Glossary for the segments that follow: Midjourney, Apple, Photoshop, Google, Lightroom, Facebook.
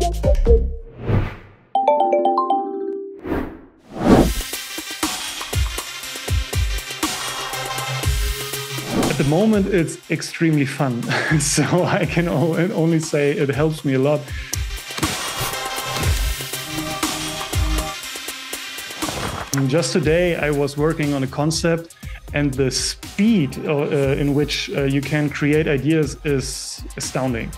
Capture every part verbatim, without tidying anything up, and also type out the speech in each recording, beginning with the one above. At the moment, it's extremely fun, so I can only say it helps me a lot. And just today, I was working on a concept, and the speed uh, in which uh, you can create ideas is astounding.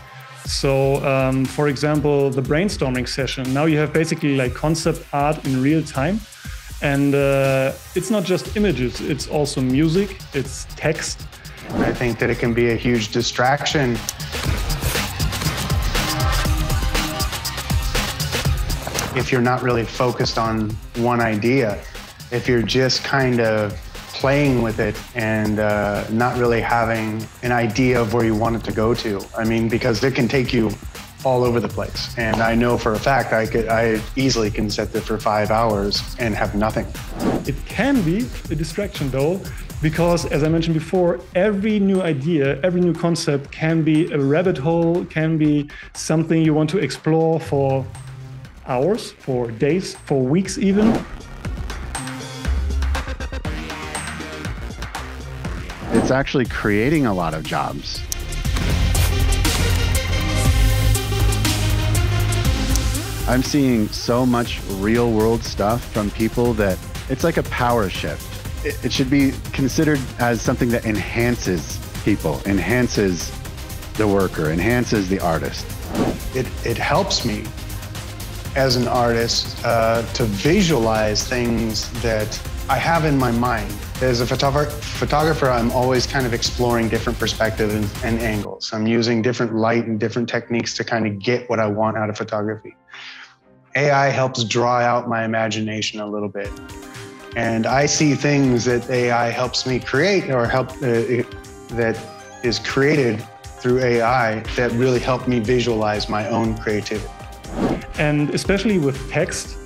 So, um, for example, the brainstorming session. Now you have basically like concept art in real time. And uh, it's not just images, it's also music, it's text. I think that it can be a huge distraction. If you're not really focused on one idea, if you're just kind of playing with it and uh, not really having an idea of where you want it to go to. I mean, because it can take you all over the place. And I know for a fact I could, I easily can sit there for five hours and have nothing. It can be a distraction though, because as I mentioned before, every new idea, every new concept can be a rabbit hole, can be something you want to explore for hours, for days, for weeks even. It's actually creating a lot of jobs. I'm seeing so much real world stuff from people that it's like a power shift. It, it should be considered as something that enhances people, enhances the worker, enhances the artist. It, it helps me as an artist uh, to visualize things that I have in my mind. As a photog- photographer, I'm always kind of exploring different perspectives and, and angles. I'm using different light and different techniques to kind of get what I want out of photography. A I helps draw out my imagination a little bit. And I see things that A I helps me create or help uh, it, that is created through A I that really help me visualize my own creativity. And especially with text,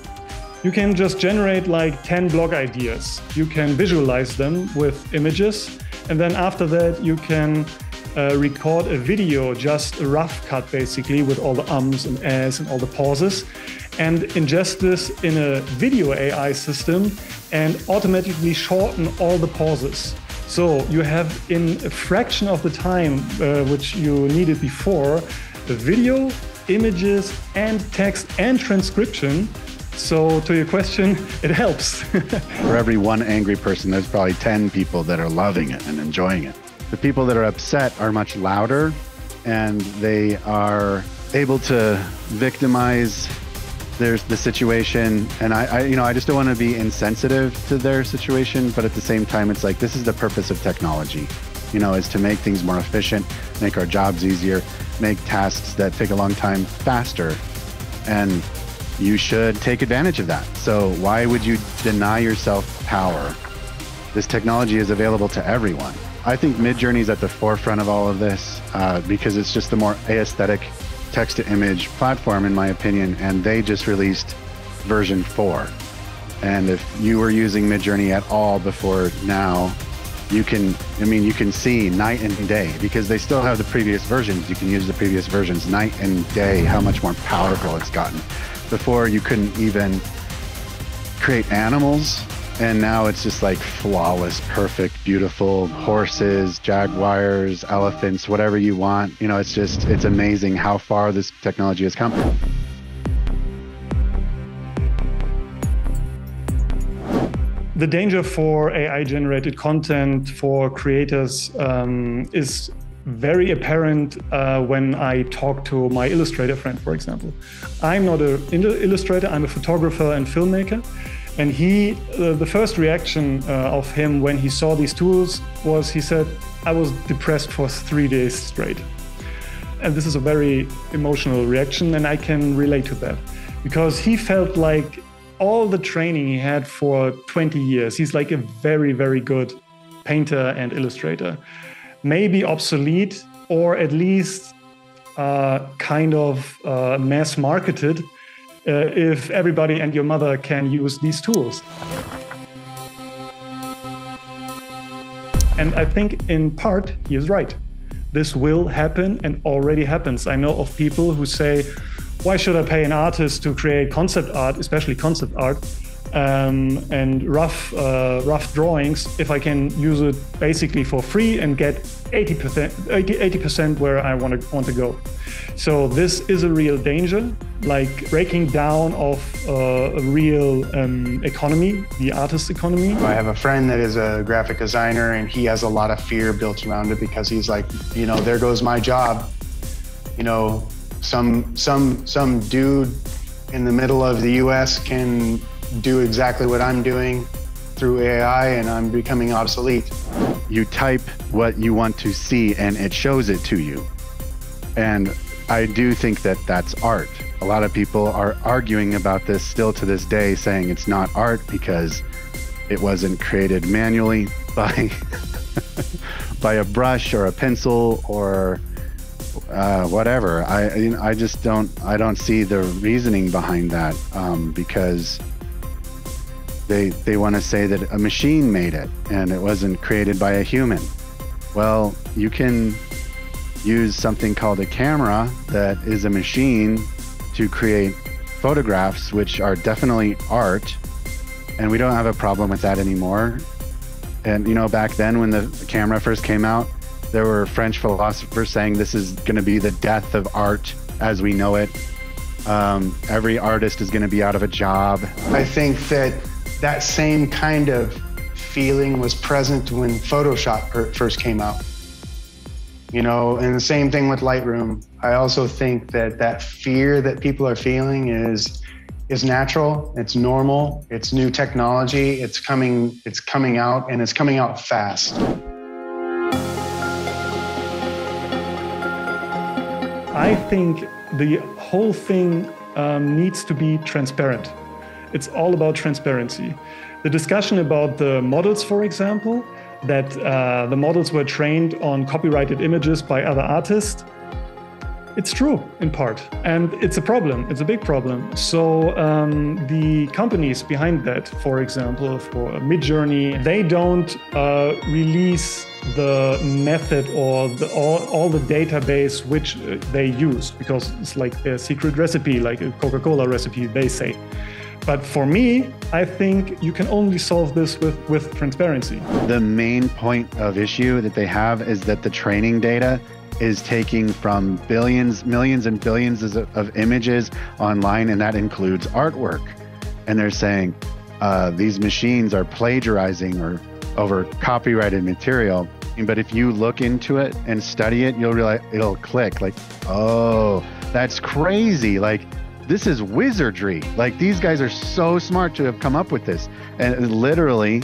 you can just generate like ten blog ideas. You can visualize them with images. And then after that, you can uh, record a video, just a rough cut basically, with all the ums and ahs and all the pauses, and ingest this in a video A I system and automatically shorten all the pauses. So you have in a fraction of the time uh, which you needed before, the video, images and text and transcription. So to your question, it helps. For every one angry person, there's probably ten people that are loving it and enjoying it. The people that are upset are much louder and they are able to victimize their, the situation. And I, I, you know, I just don't want to be insensitive to their situation. But at the same time, it's like, this is the purpose of technology, you know, is to make things more efficient, make our jobs easier, make tasks that take a long time faster. And you should take advantage of that. So why would you deny yourself power? This technology is available to everyone. I think Midjourney is at the forefront of all of this uh, because it's just the more aesthetic text-to-image platform, in my opinion, and they just released version four. And if you were using Midjourney at all before now, you can, I mean, you can see night and day because they still have the previous versions. You can use the previous versions night and day, how much more powerful it's gotten. Before you couldn't even create animals, and now it's just like flawless, perfect, beautiful horses, jaguars, elephants, whatever you want. You know, it's just, it's amazing how far this technology has come. The danger for A I-generated content for creators um, is very apparent uh, when I talk to my illustrator friend, for example. I'm not an illustrator, I'm a photographer and filmmaker. And he, uh, the first reaction uh, of him when he saw these tools was, he said, I was depressed for three days straight. And this is a very emotional reaction, and I can relate to that. Because he felt like all the training he had for twenty years, he's like a very, very good painter and illustrator. Maybe obsolete, or at least uh, kind of uh, mass marketed, uh, if everybody and your mother can use these tools. And I think in part, he is right. This will happen and already happens. I know of people who say, why should I pay an artist to create concept art, especially concept art, um, and rough, uh, rough drawings if I can use it basically for free and get eighty percent where I want to, want to go. So this is a real danger, like breaking down of uh, a real um, economy, the artist economy. I have a friend that is a graphic designer, and he has a lot of fear built around it because he's like, you know, there goes my job. You know, some some some dude in the middle of the U S can do exactly what I'm doing through A I, and I'm becoming obsolete. You type what you want to see and it shows it to you. And I do think that that's art. A lot of people are arguing about this still to this day, saying it's not art because it wasn't created manually by by a brush or a pencil or uh, whatever. I you know, I just don't I don't see the reasoning behind that, um, because they they want to say that a machine made it and it wasn't created by a human. Well, you can use something called a camera that is a machine to create photographs, which are definitely art, and we don't have a problem with that anymore. And you know, back then when the camera first came out, there were French philosophers saying this is going to be the death of art as we know it. Um, every artist is going to be out of a job. I think that that same kind of feeling was present when Photoshop first came out. You know, and the same thing with Lightroom. I also think that that fear that people are feeling is is natural. It's normal. It's new technology. It's coming. It's coming out, and it's coming out fast. I think the whole thing um, needs to be transparent. It's all about transparency. The discussion about the models, for example, that uh, the models were trained on copyrighted images by other artists. It's true in part, and it's a problem, it's a big problem. So um, the companies behind that, for example, for Midjourney, they don't uh, release the method or the, all, all the database which they used, because it's like their secret recipe, like a Coca-Cola recipe, they say. But for me, I think you can only solve this with, with transparency. The main point of issue that they have is that the training data is taking from billions, millions and billions of, of images online, and that includes artwork. And they're saying uh, these machines are plagiarizing or over copyrighted material. But if you look into it and study it, you'll realize it'll click like, oh, that's crazy. Like, this is wizardry. Like, these guys are so smart to have come up with this. And literally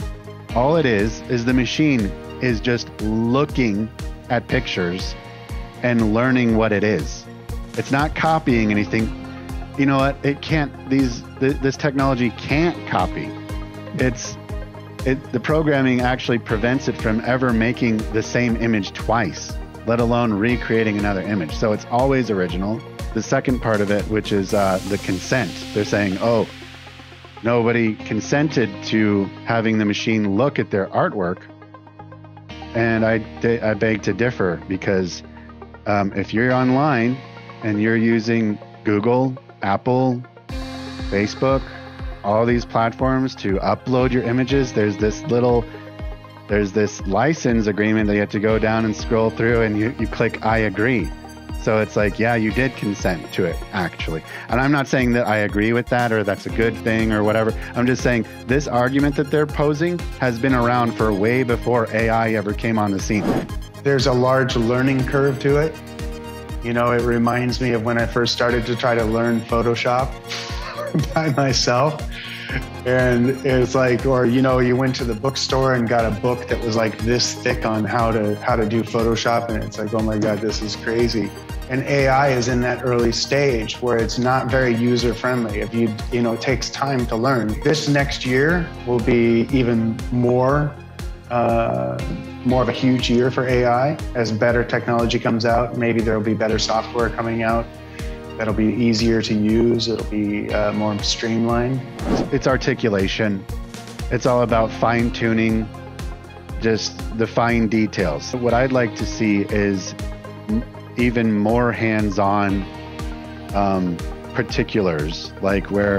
all it is, is the machine is just looking at pictures and learning what it is. It's not copying anything. You know what? It can't, these, th this technology can't copy. It's, it, the programming actually prevents it from ever making the same image twice, let alone recreating another image. So it's always original. The second part of it, which is uh, the consent. They're saying, oh, nobody consented to having the machine look at their artwork. And I, I beg to differ, because um, if you're online and you're using Google, Apple, Facebook, all these platforms to upload your images, there's this little, there's this license agreement that you have to go down and scroll through, and you, you click, I agree. So it's like, yeah, you did consent to it, actually. And I'm not saying that I agree with that or that's a good thing or whatever. I'm just saying this argument that they're posing has been around for way before A I ever came on the scene. There's a large learning curve to it. You know, it reminds me of when I first started to try to learn Photoshop by myself. And it's like, or, you know, you went to the bookstore and got a book that was like this thick on how to how to do Photoshop. And it's like, oh my God, this is crazy. And A I is in that early stage where it's not very user friendly. If you, you know, it takes time to learn. This next year will be even more, uh, more of a huge year for A I. As better technology comes out, maybe there'll be better software coming out. That'll be easier to use. It'll be uh, more streamlined. It's articulation. It's all about fine tuning, just the fine details. What I'd like to see is even more hands-on um, particulars, like where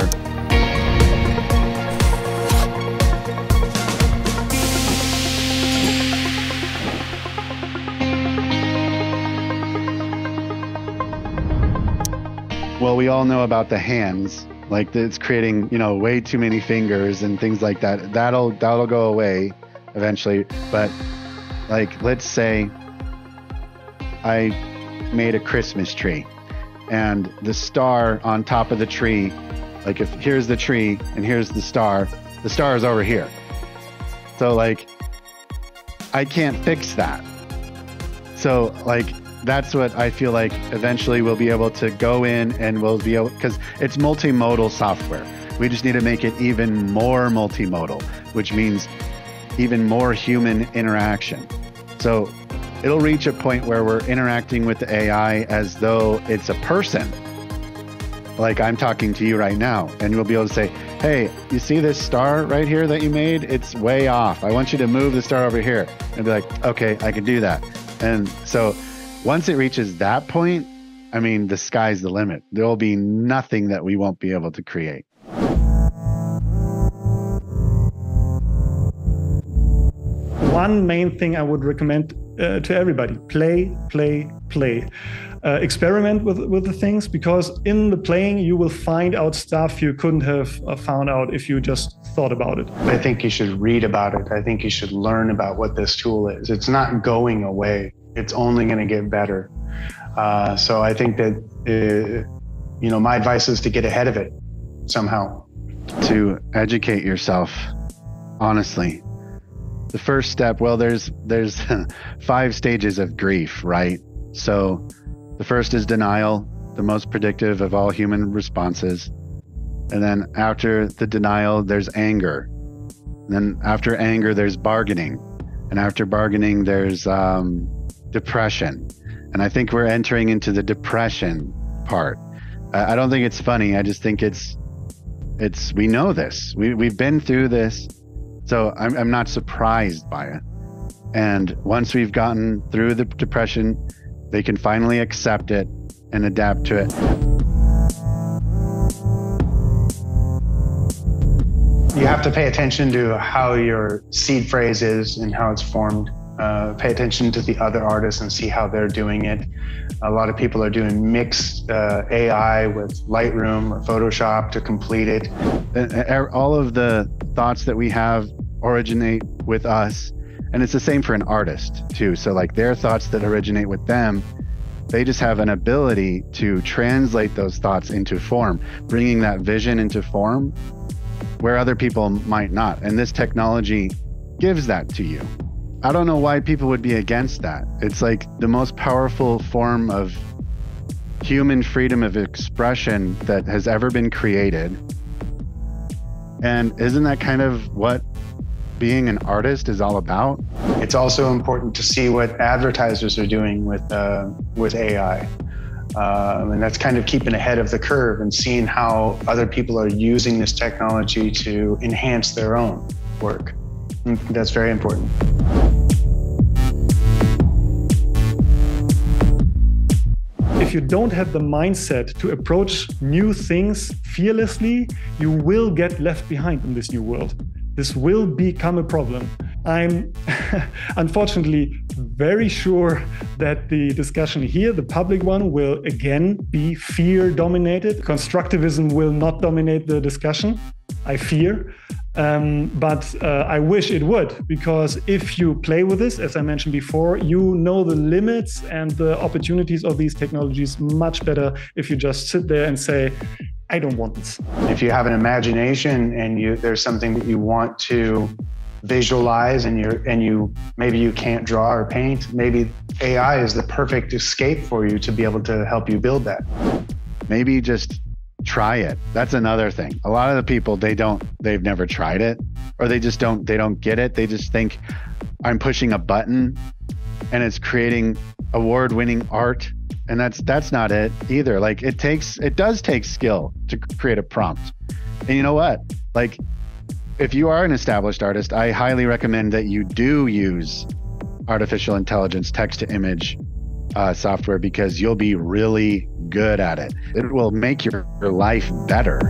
Well, we all know about the hands, like it's creating, you know, way too many fingers and things like that. That'll that'll go away eventually. But like, let's say I made a Christmas tree and the star on top of the tree, like if here's the tree and here's the star, the star is over here. So like, I can't fix that. So like, that's what I feel like eventually we'll be able to go in and we'll be able, because it's multimodal software. We just need to make it even more multimodal, which means even more human interaction. So it'll reach a point where we're interacting with the A I as though it's a person. Like I'm talking to you right now, and you'll be able to say, hey, you see this star right here that you made? It's way off. I want you to move the star over here. And be like, okay, I can do that. And so, once it reaches that point, I mean, the sky's the limit. There will be nothing that we won't be able to create. One main thing I would recommend uh, to everybody, play, play, play. Uh, experiment with, with the things, because in the playing, you will find out stuff you couldn't have found out if you just thought about it. I think you should read about it. I think you should learn about what this tool is. It's not going away. It's only going to get better. Uh, so I think that, uh, you know, my advice is to get ahead of it somehow. To educate yourself, honestly. The first step, well, there's, there's five stages of grief, right? So the first is denial, the most predictive of all human responses. And then after the denial, there's anger. And then after anger, there's bargaining. And after bargaining, there's um, depression. And I think we're entering into the depression part. I, I don't think it's funny. I just think it's, it's we know this. We, we've been through this. So I'm, I'm not surprised by it. And once we've gotten through the depression, they can finally accept it and adapt to it. You have to pay attention to how your seed phrase is and how it's formed. Uh, pay attention to the other artists and see how they're doing it. A lot of people are doing mixed uh, A I with Lightroom or Photoshop to complete it. All of the thoughts that we have originate with us. And it's the same for an artist too. So like their thoughts that originate with them, they just have an ability to translate those thoughts into form, bringing that vision into form, where other people might not. And this technology gives that to you. I don't know why people would be against that. It's like the most powerful form of human freedom of expression that has ever been created. And isn't that kind of what being an artist is all about? It's also important to see what advertisers are doing with, uh, with A I. Um, and that's kind of keeping ahead of the curve and seeing how other people are using this technology to enhance their own work. And that's very important. If you don't have the mindset to approach new things fearlessly, you will get left behind in this new world. This will become a problem. I'm unfortunately very sure that the discussion here, the public one, will again be fear dominated. Constructivism will not dominate the discussion, I fear. Um, but uh, I wish it would, because if you play with this, as I mentioned before, you know the limits and the opportunities of these technologies much better if you just sit there and say, I don't want this. If you have an imagination and you, there's something that you want to visualize and you and you maybe you can't draw or paint, maybe A I is the perfect escape for you to be able to help you build that. Maybe just try it. That's another thing. A lot of the people, they don't, they've never tried it, or they just don't, they don't get it. They just think I'm pushing a button and it's creating award-winning art. And that's, that's not it either. Like it takes, it does take skill to create a prompt. And you know what? Like if you are an established artist, I highly recommend that you do use artificial intelligence, text to image uh, software because you'll be really good at it. It will make your, your life better.